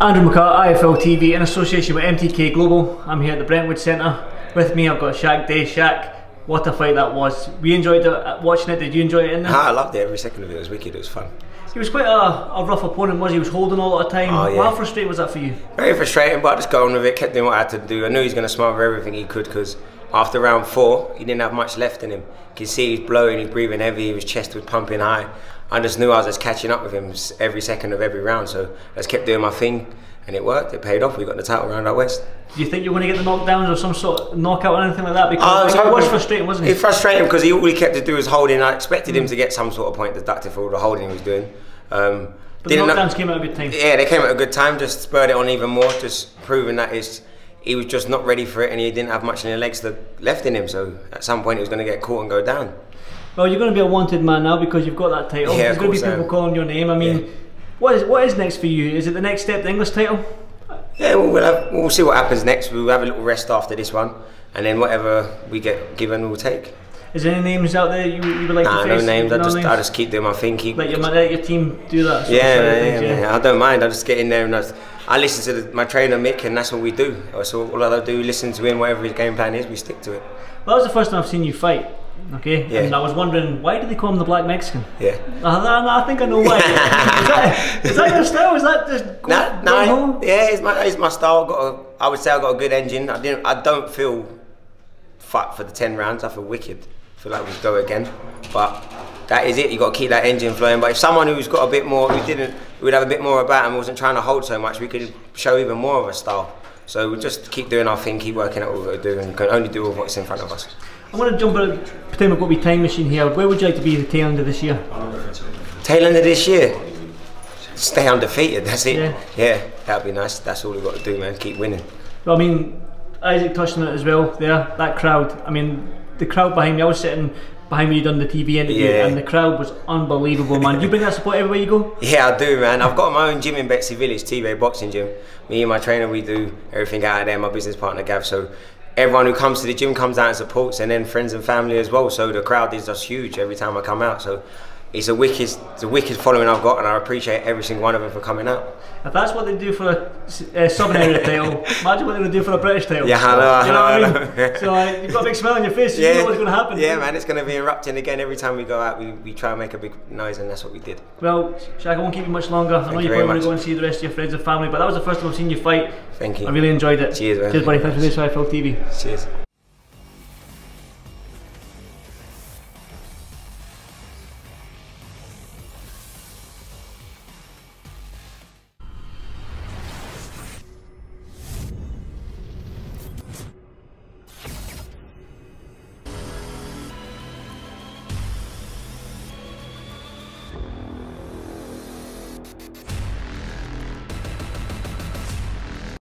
Andrew McCart, IFL TV, in association with MTK Global. I'm here at the Brentwood Centre. With me, I've got Shaq Day. Shaq, what a fight that was. We enjoyed watching it. Did you enjoy it in there? I loved it. Every second of it. It was wicked. It was fun. He was quite a rough opponent, was he? He was holding a lot of time. Oh, yeah. How frustrating was that for you? Very frustrating, but I just got on with it, kept doing what I had to do. I knew he was going to smother everything he could because after round four, he didn't have much left in him. You could see he was blowing, he was breathing heavy, his chest was pumping high. I just knew I was just catching up with him every second of every round, so I just kept doing my thing, and it worked. It paid off. We got the title round out west. Do you think you're going to get the knockdowns or some sort of knockout or anything like that? Because it was frustrating, wasn't it? It was frustrating because all he kept to do was holding. I expected him to get some sort of point deducted for all the holding he was doing. But the knockdowns came at a good time. Yeah, they came at a good time. Just spurred it on even more, just proving that he was just not ready for it, and he didn't have much in his legs left in him. So at some point, he was going to get caught and go down. Well, you're going to be a wanted man now because you've got that title. Yeah, there's going to be people calling your name. I mean, what is next for you? Is it the next step, the English title? Yeah, we'll see what happens next. We'll have a little rest after this one, and then whatever we get given, we'll take. Is there any names out there you would like to face? No names. I just keep doing my thing. Let your team do that. Yeah, I don't mind. I just get in there and I listen to my trainer Mick, and that's what we do. So all I do, listen to him. Whatever his game plan is, we stick to it. Well, that was the first time I've seen you fight. Okay, yeah. And I was wondering, why do they call him the Black Mexican? Yeah. I think I know why. is that your style? Is that just going home? Yeah, it's my style. I would say I got a good engine. I don't feel fat for the 10 rounds. I feel wicked. I feel like we go again. But that is it. You got to keep that engine flowing. But if someone who's got a bit more, who'd have a bit more about and wasn't trying to hold so much, we could show even more of a style. So we just keep doing our thing, keep working out what we're doing, and can only do what's in front of us. I want to jump out, pretend we've got a wee time machine here. Where would you like to be at the tail end of this year? Tail end of this year? Stay undefeated, that's it. Yeah, that'd be nice. That's all we've got to do, man, keep winning. Well, I mean, Isaac touched on it as well there, that crowd. I mean, the crowd behind me, I was sitting behind me, you'd done the TV interview, and the crowd was unbelievable, man. You bring that support everywhere you go? Yeah, I do, man. I've got my own gym in Betsy Village, T-Ray Boxing Gym. Me and my trainer, we do everything out of there, my business partner Gav, so everyone who comes to the gym comes out and supports, and then friends and family as well, so the crowd is just huge every time I come out, so it's a wicked following I've got, and I appreciate every single one of them for coming out. If that's what they do for a Southern area title, imagine what they would do for a British title. Yeah, I know. So you've got a big smile on your face, so you know what's going to happen. Yeah, man, it's going to be erupting again every time we go out. We try and make a big noise, and that's what we did. Well, Shaq, I won't keep you much longer. Thank I know you probably want to go and see the rest of your friends and family, but that was the first time I've seen you fight. Thank you. I really enjoyed it. Cheers, man. Cheers, buddy. Thanks for this, IFL TV. Cheers.